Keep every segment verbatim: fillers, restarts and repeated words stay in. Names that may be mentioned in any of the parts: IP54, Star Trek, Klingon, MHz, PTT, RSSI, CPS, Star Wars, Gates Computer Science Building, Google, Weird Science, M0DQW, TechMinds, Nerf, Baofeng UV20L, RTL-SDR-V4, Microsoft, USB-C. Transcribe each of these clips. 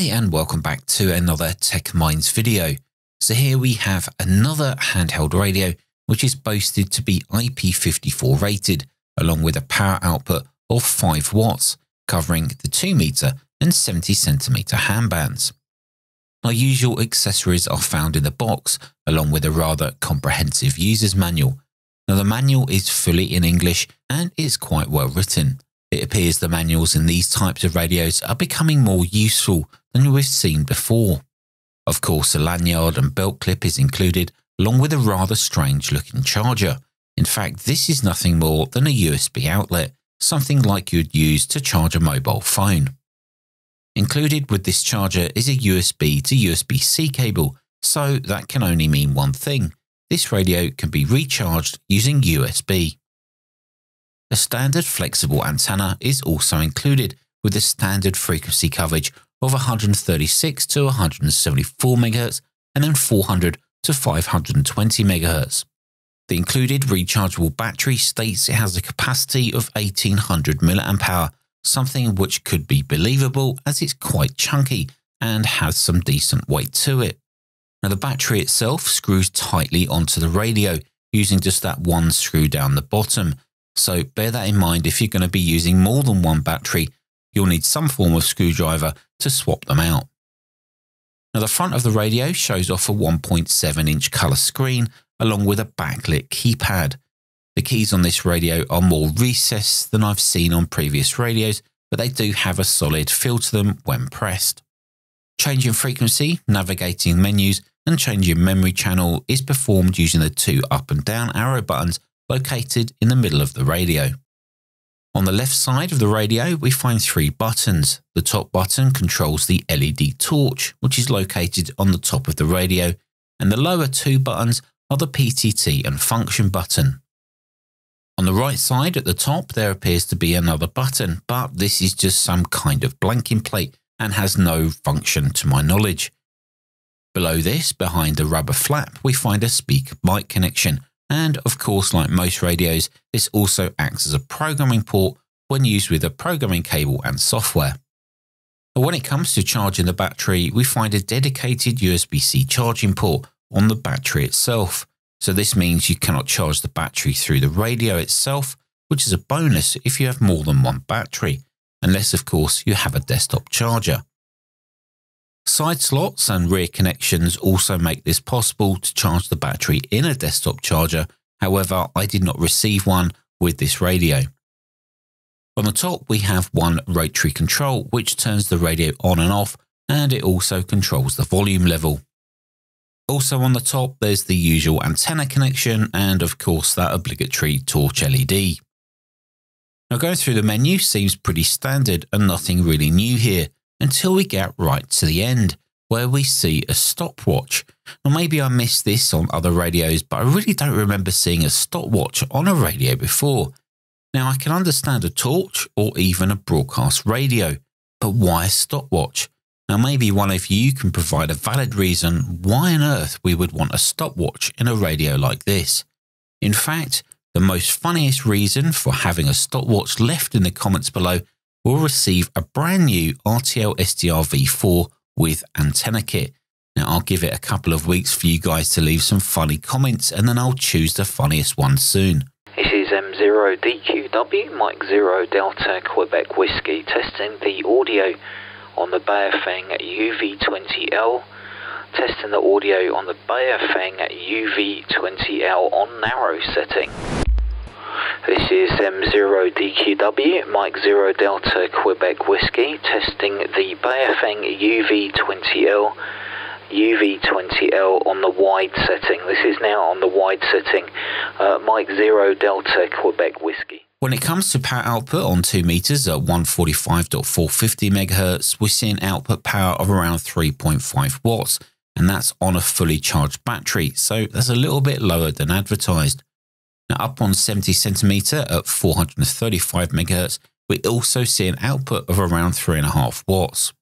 Hi and welcome back to another TechMinds video. So here we have another handheld radio which is boasted to be I P fifty-four rated along with a power output of five watts covering the two meter and seventy centimeter handbands. Our usual accessories are found in the box along with a rather comprehensive user's manual. Now the manual is fully in English and is quite well written. It appears the manuals in these types of radios are becoming more useful than we've seen before. Of course, a lanyard and belt clip is included along with a rather strange looking charger. In fact, this is nothing more than a U S B outlet, something like you'd use to charge a mobile phone. Included with this charger is a U S B to U S B C cable, so that can only mean one thing. This radio can be recharged using U S B. A standard flexible antenna is also included with a standard frequency coverage of one thirty-six to one seventy-four megahertz and then four hundred to five twenty megahertz. The included rechargeable battery states it has a capacity of eighteen hundred milliamp hours, something which could be believable as it's quite chunky and has some decent weight to it. Now the battery itself screws tightly onto the radio using just that one screw down the bottom. So bear that in mind if you're going to be using more than one battery, you'll need some form of screwdriver to swap them out. Now the front of the radio shows off a one point seven inch colour screen along with a backlit keypad. The keys on this radio are more recessed than I've seen on previous radios, but they do have a solid feel to them when pressed. Changing frequency, navigating menus and changing memory channel is performed using the two up and down arrow buttons located in the middle of the radio. On the left side of the radio, we find three buttons. The top button controls the L E D torch, which is located on the top of the radio, and the lower two buttons are the P T T and function button. On the right side at the top, there appears to be another button, but this is just some kind of blanking plate and has no function to my knowledge. Below this, behind the rubber flap, we find a speaker mic connection. And of course, like most radios, this also acts as a programming port when used with a programming cable and software. But when it comes to charging the battery, we find a dedicated U S B C charging port on the battery itself. So this means you cannot charge the battery through the radio itself, which is a bonus if you have more than one battery, unless of course you have a desktop charger. Side slots and rear connections also make this possible to charge the battery in a desktop charger. However, I did not receive one with this radio. On the top, we have one rotary control, which turns the radio on and off, and it also controls the volume level. Also on the top, there's the usual antenna connection and of course that obligatory torch L E D. Now going through the menu seems pretty standard and nothing really new here, until we get right to the end, where we see a stopwatch. Now maybe I missed this on other radios, but I really don't remember seeing a stopwatch on a radio before. Now I can understand a torch or even a broadcast radio, but why a stopwatch? Now maybe one of you can provide a valid reason why on earth we would want a stopwatch in a radio like this. In fact, the most funniest reason for having a stopwatch left in the comments below will receive a brand new R T L S D R V four with antenna kit. Now I'll give it a couple of weeks for you guys to leave some funny comments and then I'll choose the funniest one soon. This is M zero D Q W, Mike Zero Delta Quebec Whiskey, testing the audio on the Baofeng U V twenty L. Testing the audio on the Baofeng U V twenty L on narrow setting. This is M zero D Q W, Mike Zero Delta Quebec Whiskey, testing the Baofeng U V twenty L, U V twenty L on the wide setting. This is now on the wide setting, uh, Mike Zero Delta Quebec Whiskey. When it comes to power output on two meters at one forty-five to four fifty megahertz, we're seeing output power of around three point five watts, and that's on a fully charged battery, so that's a little bit lower than advertised. Now up on seventy centimeter at four thirty-five megahertz, we also see an output of around three and a half watts.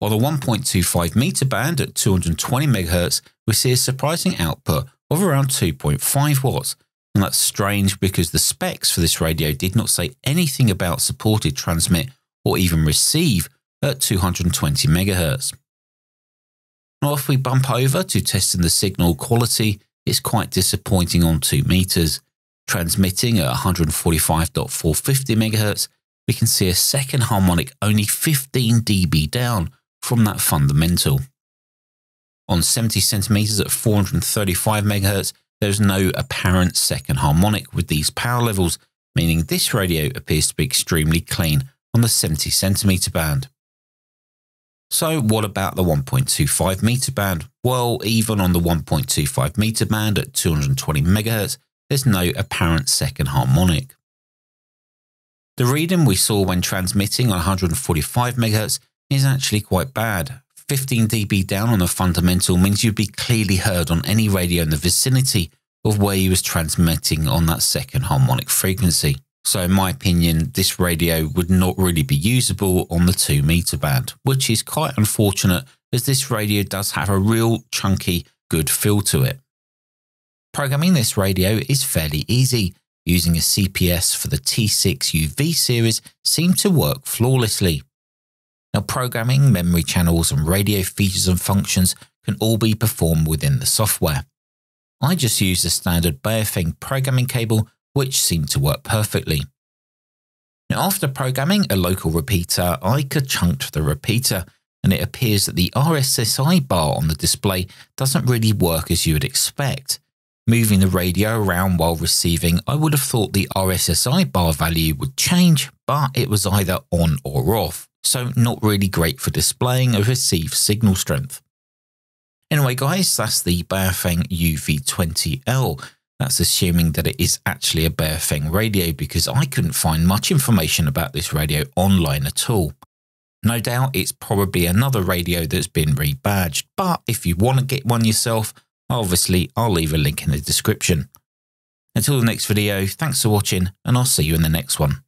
While the one point two five meter band at two twenty megahertz, we see a surprising output of around two point five watts. And that's strange because the specs for this radio did not say anything about supported transmit or even receive at two hundred twenty megahertz. Now, if we bump over to testing the signal quality, it's quite disappointing on two meters. Transmitting at one forty-five point four five megahertz, we can see a second harmonic only fifteen d B down from that fundamental. On seventy centimeters at four thirty-five megahertz, there's no apparent second harmonic with these power levels, meaning this radio appears to be extremely clean on the seventy centimeter band. So what about the one point two five meter band? Well, even on the one point two five meter band at two hundred twenty megahertz, there's no apparent second harmonic. The reading we saw when transmitting on one forty-five megahertz is actually quite bad. fifteen d B down on the fundamental means you'd be clearly heard on any radio in the vicinity of where you was transmitting on that second harmonic frequency. So in my opinion, this radio would not really be usable on the two meter band, which is quite unfortunate as this radio does have a real chunky, good feel to it. Programming this radio is fairly easy. Using a C P S for the T six U V series seemed to work flawlessly. Now, programming, memory channels and radio features and functions can all be performed within the software. I just used the standard Baofeng programming cable, which seemed to work perfectly. Now, after programming a local repeater, I ka-chunked the repeater, and it appears that the R S S I bar on the display doesn't really work as you would expect. Moving the radio around while receiving, I would have thought the R S S I bar value would change, but it was either on or off, so not really great for displaying a received signal strength. Anyway guys, that's the Baofeng U V twenty L. That's assuming that it is actually a Baofeng radio because I couldn't find much information about this radio online at all. No doubt it's probably another radio that's been rebadged, but if you want to get one yourself, obviously, I'll leave a link in the description. Until the next video, thanks for watching, and I'll see you in the next one.